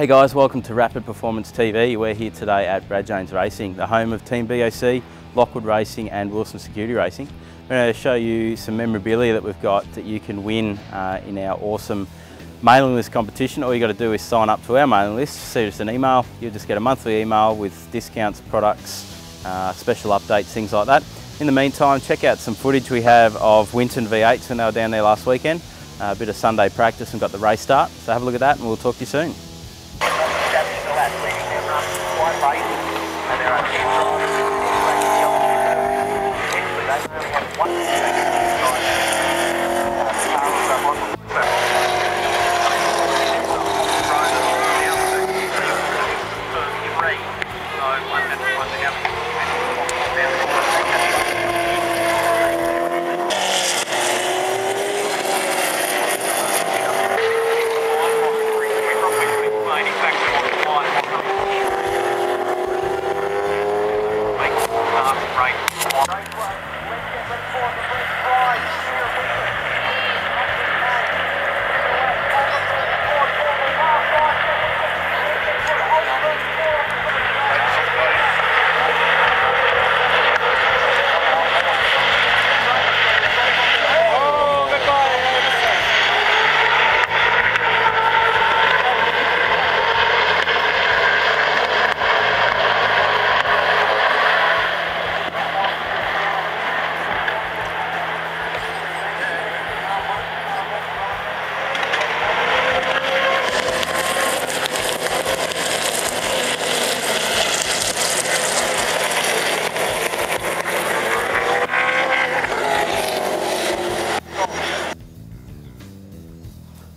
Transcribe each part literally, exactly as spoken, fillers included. Hey guys, welcome to Rapid Performance T V. We're here today at Brad Jones Racing, the home of Team B O C, Lockwood Racing and Wilson Security Racing. We're going to show you some memorabilia that we've got that you can win uh, in our awesome mailing list competition. All you got to do is sign up to our mailing list, send us an email. You'll just get a monthly email with discounts, products, uh, special updates, things like that. In the meantime, check out some footage we have of Winton V eights when they were down there last weekend. Uh, a bit of Sunday practice and got the race start. So have a look at that and we'll talk to you soon.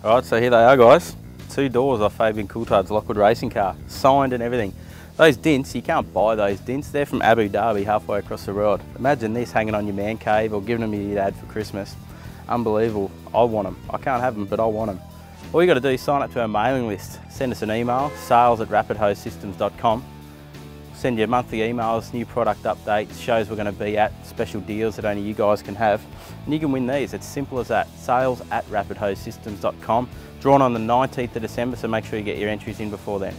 Alright, so here they are guys, two doors off Fabian Coulthard's Lockwood Racing car, signed and everything. Those dints, you can't buy those dints, they're from Abu Dhabi, halfway across the world. Imagine this hanging on your man cave or giving them to your dad for Christmas. Unbelievable, I want them. I can't have them, but I want them. All you got to do is sign up to our mailing list, send us an email, sales at rapid hose systems dot com. Send you monthly emails, new product updates, shows we're going to be at, special deals that only you guys can have. And you can win these, it's simple as that. sales at rapid hose systems dot com. Drawn on the nineteenth of December, so make sure you get your entries in before then.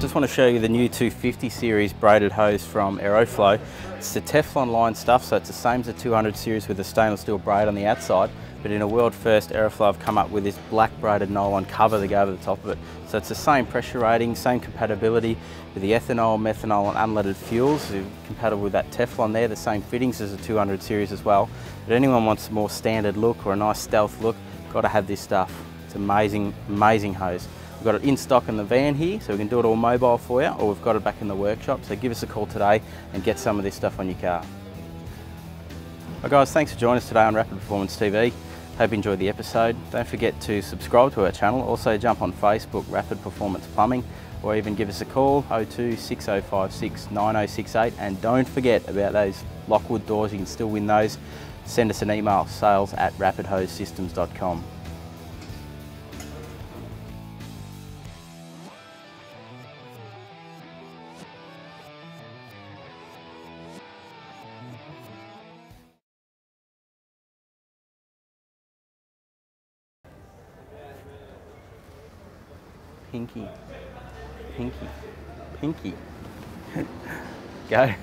Just want to show you the new two fifty series braided hose from Aeroflow. It's the Teflon line stuff, so it's the same as the two hundred series with a stainless steel braid on the outside, but in a world first, Aeroflow have come up with this black braided nylon cover to go over the top of it. So it's the same pressure rating, same compatibility with the ethanol, methanol and unleaded fuels. They're compatible with that Teflon there, the same fittings as the two hundred series as well. But anyone wants a more standard look or a nice stealth look, got to have this stuff. It's amazing, amazing hose. We've got it in stock in the van here, so we can do it all mobile for you, or we've got it back in the workshop, so give us a call today and get some of this stuff on your car. Well guys, thanks for joining us today on Rapid Performance T V. Hope you enjoyed the episode. Don't forget to subscribe to our channel, also jump on Facebook, Rapid Performance Plumbing, or even give us a call, oh two, six oh five six, nine oh six eight, and don't forget about those Lockwood doors, you can still win those. Send us an email, sales at rapid hose systems dot com. Pinky, pinky, pinky. Go.